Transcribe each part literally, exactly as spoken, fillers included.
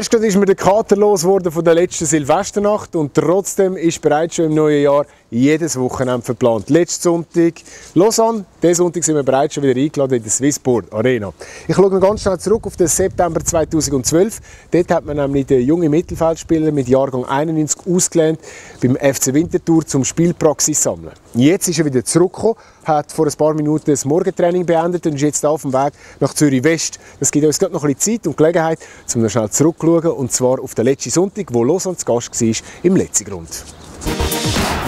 Erst ist mir der Kater los worden von der letzten Silvesternacht und trotzdem ist bereits schon im neuen Jahr jedes Wochenende verplant. Letzten Sonntag Lausanne, diesen Sonntag sind wir bereits schon wieder eingeladen in der Swissport Arena. Ich schaue noch ganz schnell zurück auf den September zweitausendzwölf. Dort hat man nämlich den jungen Mittelfeldspieler mit Jahrgang einundneunzig ausgelernt beim F C Winterthur zum Spielpraxis sammeln. Jetzt ist er wieder zurückgekommen, hat vor ein paar Minuten das Morgentraining beendet und ist jetzt auf dem Weg nach Zürich-West. Das gibt uns gerade noch ein bisschen Zeit und Gelegenheit, um noch schnell zurückzuschauen, und zwar auf den letzten Sonntag, wo Lausanne zu Gast war im Letzigrund.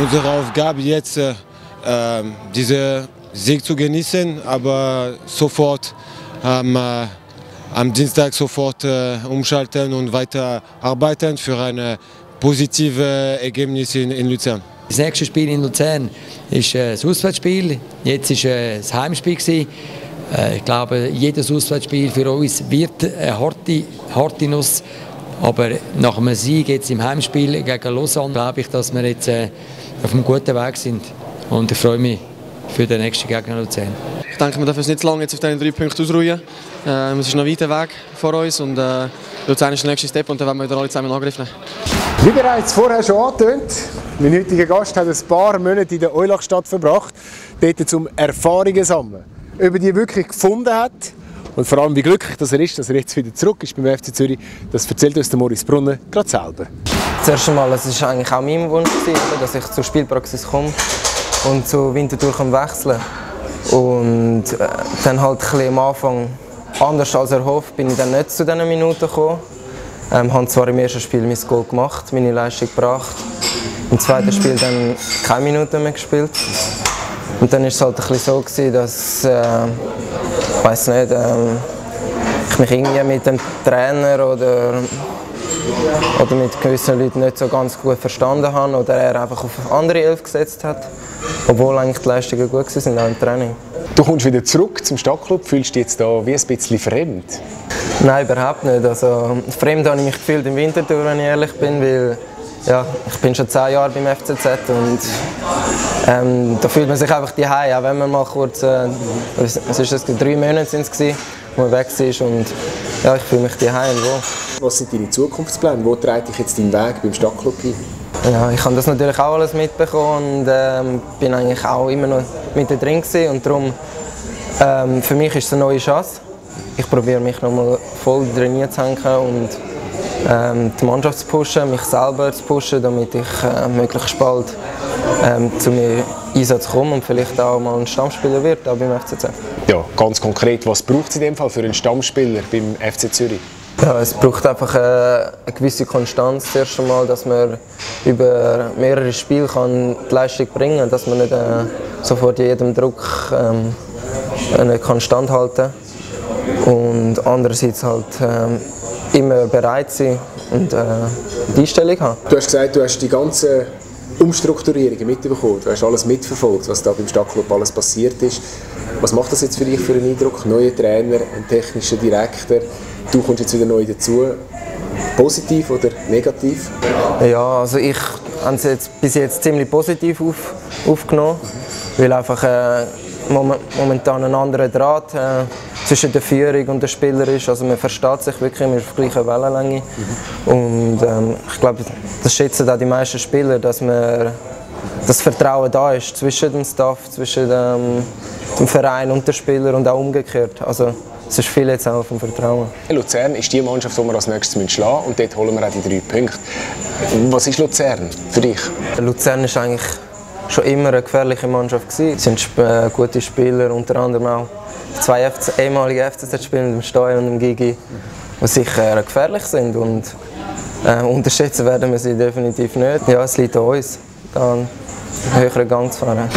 Unsere Aufgabe jetzt, äh, diesen Sieg zu genießen, aber sofort am, äh, am Dienstag sofort äh, umschalten und weiter arbeiten für ein positives Ergebnis in, in Luzern. Das nächste Spiel in Luzern ist äh, das Auswärtsspiel, jetzt war äh, das Heimspiel gewesen. Äh, ich glaube, jedes Auswärtsspiel für uns wird eine harte, harte Nuss. Aber nach einem Sieg jetzt im Heimspiel gegen Lausanne glaube ich, dass wir jetzt äh, auf einem guten Weg sind. Und ich freue mich für den nächsten Gegner Luzern. Ich denke, wir dürfen uns nicht zu lange jetzt auf diesen drei Punkten ausruhen. Äh, es ist noch ein weiter Weg vor uns und äh, Luzern ist der nächste Step und dann werden wir wieder alle zusammen in Angriff nehmen. Wie bereits vorher schon angetönt, mein heutiger Gast hat ein paar Monate in der Eulachstadt verbracht, dort zum Erfahrungen sammeln. Ob er die wirklich gefunden hat und vor allem wie glücklich dass er ist, dass er jetzt wieder zurück ist beim F C Zürich, das erzählt uns der Maurice Brunner gerade selber. Zuerst einmal, es war eigentlich auch mein Wunsch, dass ich zur Spielpraxis komme und zu Winterthur wechseln kann. Und dann halt ein bisschen am Anfang, anders als erhofft, bin ich dann nicht zu diesen Minuten gekommen. Ich ähm, habe zwar im ersten Spiel mein Goal gemacht, meine Leistung gebracht. Im zweiten Spiel dann keine Minute mehr gespielt. Und dann war es halt ein bisschen so gewesen, dass äh, ich, weiss nicht, ähm, ich mich irgendwie mit dem Trainer oder, oder mit gewissen Leuten nicht so ganz gut verstanden habe oder er einfach auf andere Elf gesetzt hat, obwohl eigentlich die Leistungen gut waren, auch im Training. Du kommst wieder zurück zum Stadtclub, fühlst dich jetzt da wie ein bisschen fremd? Nein, überhaupt nicht. Also, fremd habe ich mich gefühlt im Winterthur, wenn ich ehrlich bin, weil ja, ich bin schon zehn Jahre beim F C Z und ähm, da fühlt man sich einfach zu Hause, auch wenn man mal kurz, äh, was ist das, drei Monate sind es gewesen, wo man weg war und ja, ich fühle mich zu Hause und wo. Was sind deine Zukunftspläne? Wo treibt dich jetzt deinen Weg beim Stadtclub hin? Ja, ich habe das natürlich auch alles mitbekommen und ähm, bin eigentlich auch immer noch mit drin gewesen und darum, ähm, für mich ist es eine neue Chance. Ich probiere mich nochmal voll trainiert zu hängen und ähm, die Mannschaft zu pushen, mich selber zu pushen, damit ich äh, möglichst bald ähm, zu mir Einsatz komme und vielleicht auch mal ein Stammspieler wird auch beim F C Z. Ja, ganz konkret, was braucht es in dem Fall für einen Stammspieler beim F C Zürich? Ja, es braucht einfach äh, eine gewisse Konstanz, das erste Mal, dass man über mehrere Spiele kann die Leistung bringen kann, dass man nicht äh, sofort jedem Druck äh, nicht konstant halten kann. Und andererseits halt äh, immer bereit sein und äh, die Einstellung haben. Du hast gesagt, du hast die ganzen Umstrukturierungen mitbekommen, du hast alles mitverfolgt, was da beim Stadtclub alles passiert ist. Was macht das jetzt für dich für einen Eindruck? Neuer Trainer, ein technischer Direktor, du kommst jetzt wieder neu dazu. Positiv oder negativ? Ja, also ich habe es jetzt bis jetzt ziemlich positiv auf, aufgenommen, mhm. weil einfach äh, momentan ein anderer Draht äh, zwischen der Führung und den Spielern ist. Also man versteht sich wirklich, man ist auf gleicher Wellenlänge. Mhm. Und ähm, ich glaube, das schätzen auch die meisten Spieler, dass man das Vertrauen da ist zwischen dem Staff, zwischen dem, dem Verein und den Spielern und auch umgekehrt. Also es ist viel jetzt auch vom Vertrauen. Luzern ist die Mannschaft, die wir als nächstes schlagen müssen und dort holen wir auch die drei Punkte. Was ist Luzern für dich? Luzern ist eigentlich schon immer eine gefährliche Mannschaft gewesen. Es sind äh, gute Spieler, unter anderem auch zwei F C, ehemalige F C Z-Spieler, dem Steuer und dem Gigi, die sicher äh, gefährlich sind und äh, unterschätzen werden wir sie definitiv nicht. Ja, es liegt an uns, da einen höheren Gang zu fahren.